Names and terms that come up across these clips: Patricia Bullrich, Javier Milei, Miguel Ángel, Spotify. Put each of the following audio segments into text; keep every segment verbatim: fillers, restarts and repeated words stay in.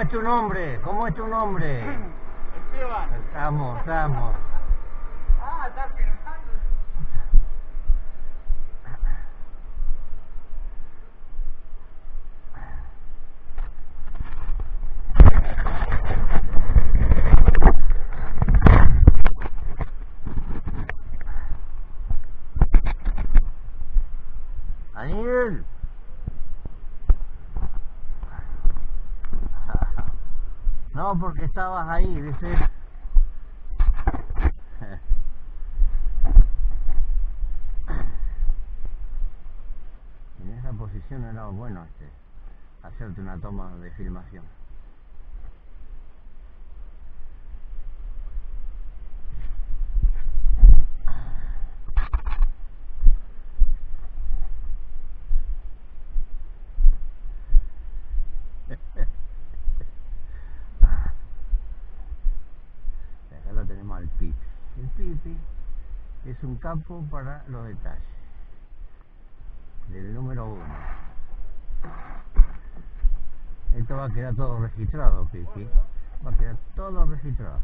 ¿Cómo es tu nombre? ¿Cómo es tu nombre? Esteban. Estamos, estamos. Ah, estás pensando. Daniel. No, porque estabas ahí, ¿viste? En esa posición era bueno este, hacerte una toma de filmación. Al Pipi. El Pipi es un campo para los detalles del número uno. Esto va a quedar todo registrado, Pipi. Va a quedar todo registrado.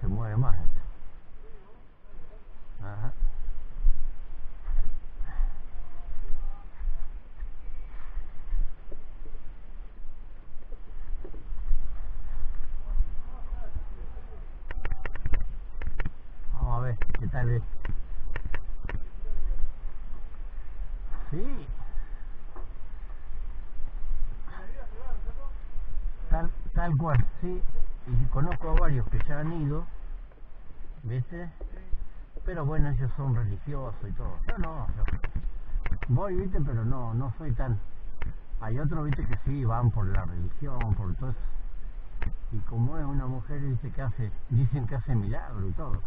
Se mueve más esto. Ajá. Vamos a ver qué tal es. Sí. Tal, tal cual, sí. Y conozco a varios que ya han ido, ¿viste? Sí. Pero bueno, ellos son religiosos y todo. Yo no, yo voy, ¿viste? Pero no, no soy tan... Hay otros, ¿viste? Que sí, van por la religión, por todo eso. Y como es una mujer, ¿viste? Que hace, dicen que hace milagro y todo.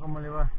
¿Cómo le va?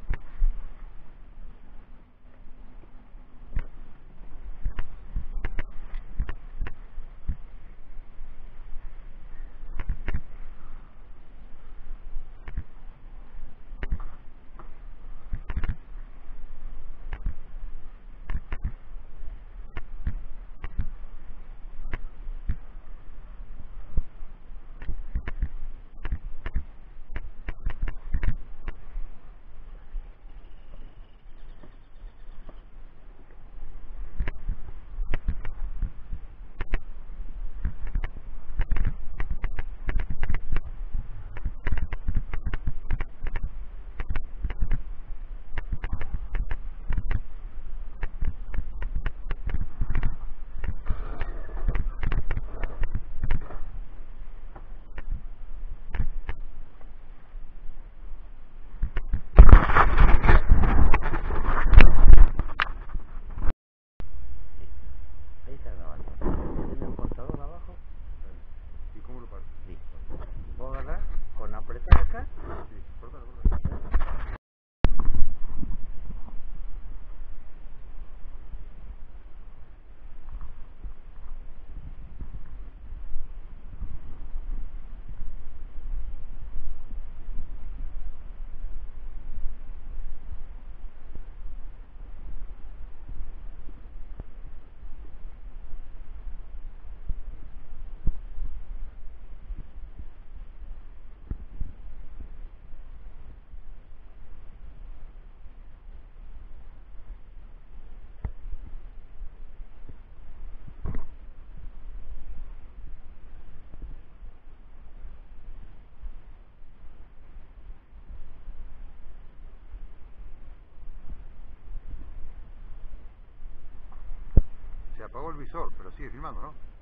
apagó el visor, pero sigue filmando, ¿no?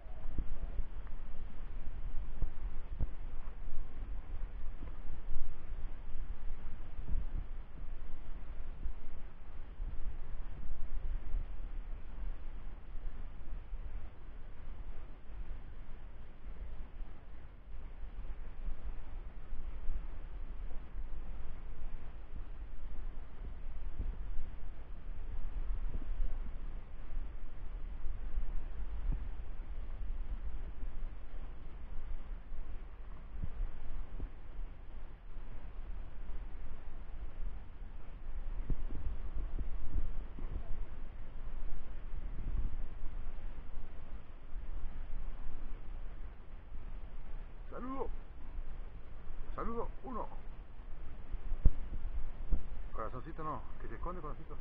Saludo, saludo, uno. Corazoncito no, que se esconde, corazoncito.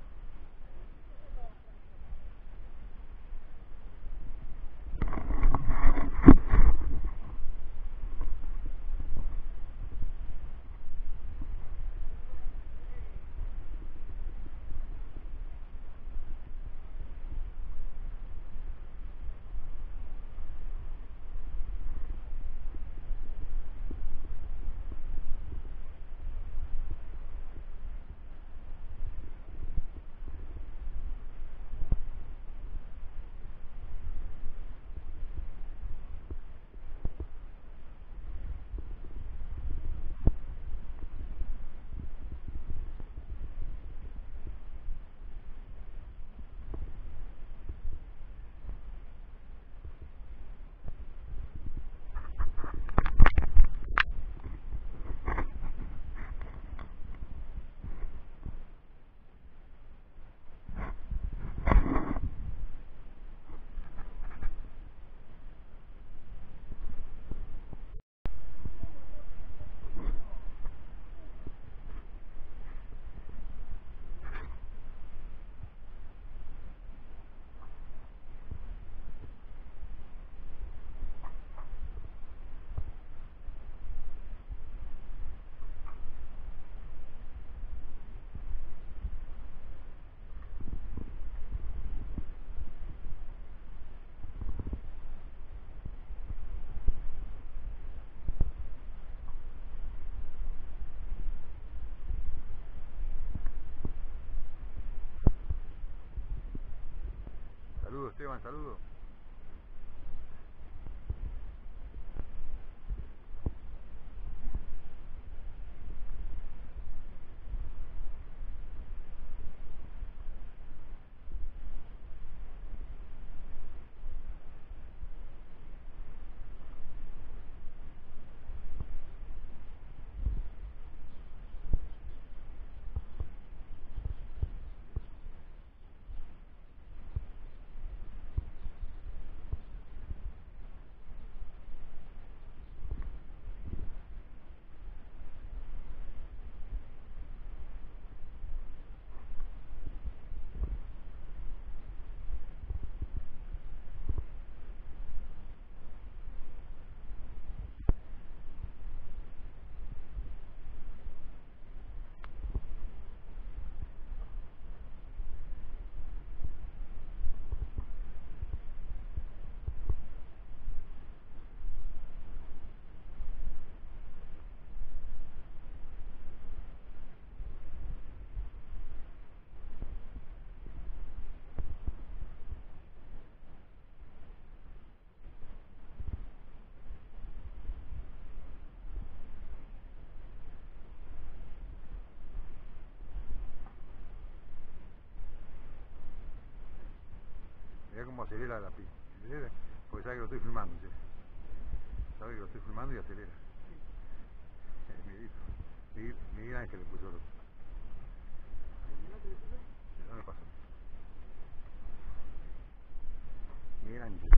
Saludos, Esteban, saludos. Como acelera la pista, acelera, porque sabe que lo estoy filmando, ¿sí? Sabe que lo estoy filmando y acelera. Sí. Miguel, Miguel Ángel le puso lo. No me pasó. Miguel Ángel.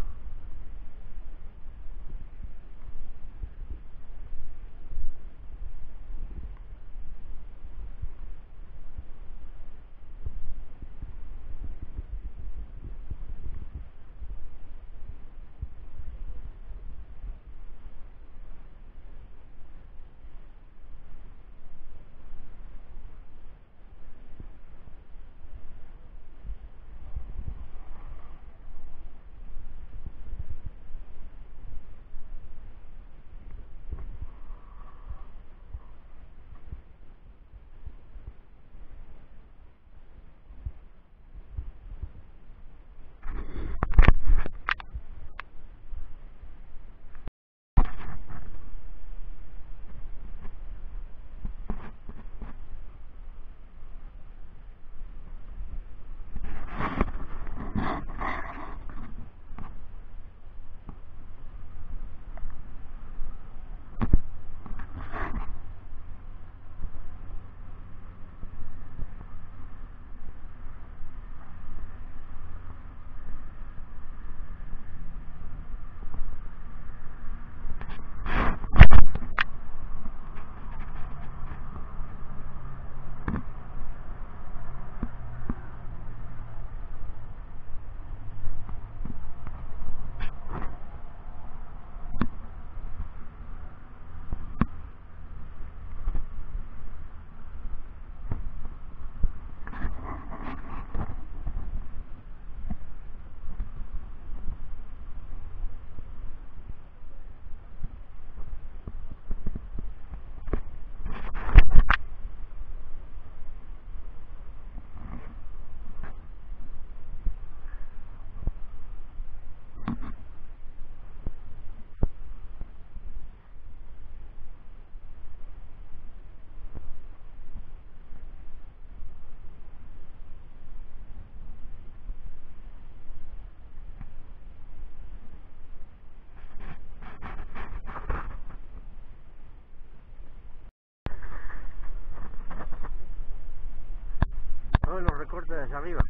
Coge los recortes hacia arriba.